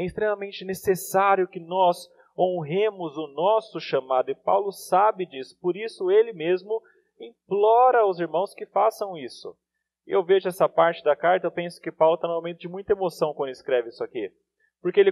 É extremamente necessário que nós honremos o nosso chamado, e Paulo sabe disso, por isso ele mesmo implora aos irmãos que façam isso. Eu vejo essa parte da carta, eu penso que Paulo está num momento de muita emoção quando escreve isso aqui. Porque ele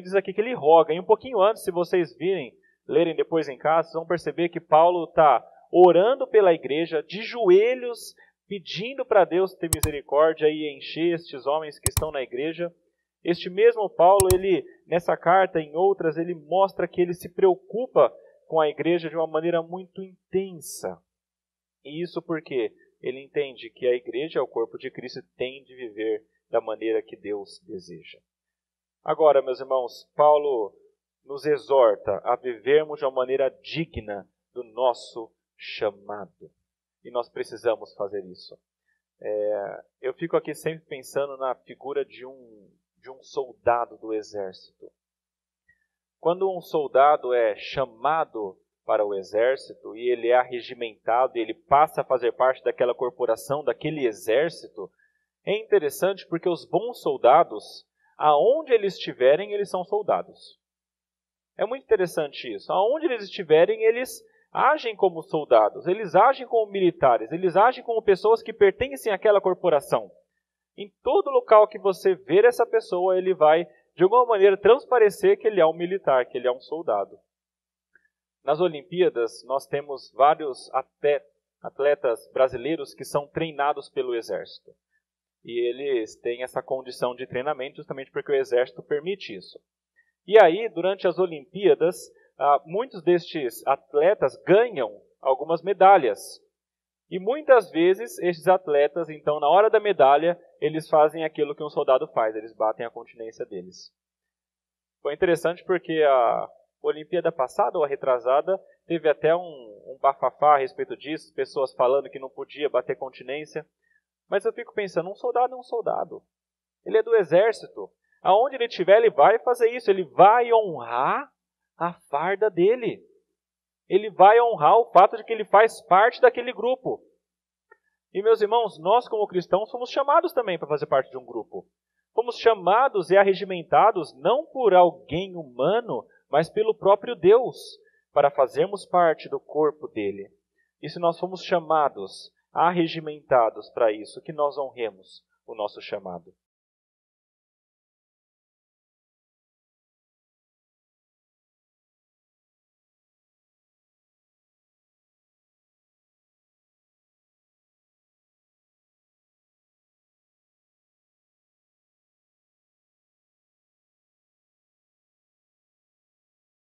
diz aqui que ele roga, e um pouquinho antes, se vocês virem, lerem depois em casa, vocês vão perceber que Paulo está orando pela igreja, de joelhos, pedindo para Deus ter misericórdia e encher estes homens que estão na igreja. Este mesmo Paulo, ele nessa carta e em outras, ele mostra que ele se preocupa com a igreja de uma maneira muito intensa. E isso porque ele entende que a igreja, o corpo de Cristo, tem de viver da maneira que Deus deseja. Agora, meus irmãos, Paulo nos exorta a vivermos de uma maneira digna do nosso chamado. E nós precisamos fazer isso. Eu fico aqui sempre pensando na figura de um soldado do exército. Quando um soldado é chamado para o exército e ele é arregimentado e ele passa a fazer parte daquela corporação, daquele exército, é interessante porque os bons soldados, aonde eles estiverem, eles são soldados. É muito interessante isso. Aonde eles estiverem, eles agem como soldados, eles agem como militares, eles agem como pessoas que pertencem àquela corporação. Em todo local que você ver essa pessoa, ele vai, de alguma maneira, transparecer que ele é um militar, que ele é um soldado. Nas Olimpíadas, nós temos vários atletas brasileiros que são treinados pelo Exército. E eles têm essa condição de treinamento justamente porque o Exército permite isso. E aí, durante as Olimpíadas, muitos destes atletas ganham algumas medalhas. E muitas vezes, estes atletas, então, na hora da medalha, eles fazem aquilo que um soldado faz, eles batem a continência deles. Foi interessante porque a Olimpíada passada, ou a retrasada, teve até um bafafá a respeito disso, pessoas falando que não podia bater continência. Mas eu fico pensando, um soldado é um soldado. Ele é do exército. Aonde ele estiver, ele vai fazer isso, ele vai honrar a farda dele. Ele vai honrar o fato de que ele faz parte daquele grupo. E, meus irmãos, nós como cristãos fomos chamados também para fazer parte de um grupo. Fomos chamados e arregimentados não por alguém humano, mas pelo próprio Deus, para fazermos parte do corpo dele. E se nós fomos chamados, arregimentados para isso, que nós honremos o nosso chamado.